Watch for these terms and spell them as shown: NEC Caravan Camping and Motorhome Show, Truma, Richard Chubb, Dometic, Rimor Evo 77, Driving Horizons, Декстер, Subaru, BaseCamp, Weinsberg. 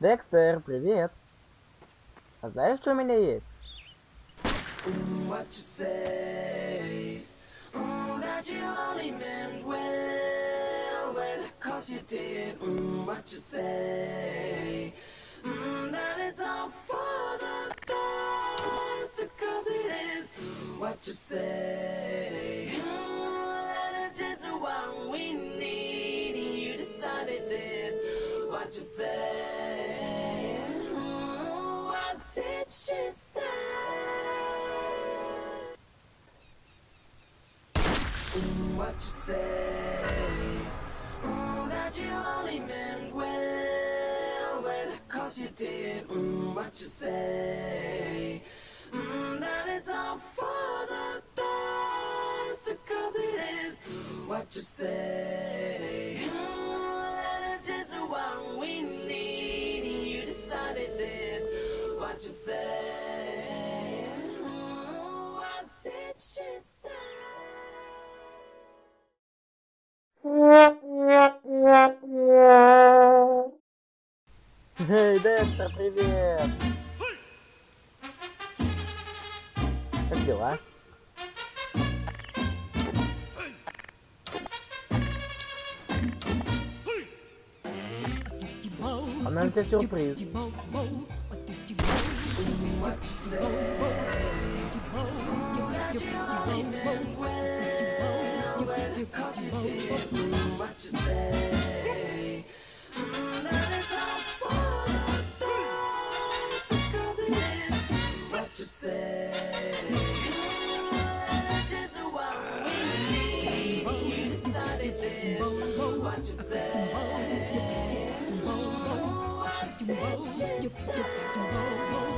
Декстер, привет! А знаешь, что у меня есть? What you say? What did she say? What you say? That you only meant well, well, cause you did. What you say? That it's all for the best, cause it is. What you say? Just what we need, you decided this. What you say? What did she say? Hey, Декстер, привет! Как дела? А нам тебе сюрприз. Did she say?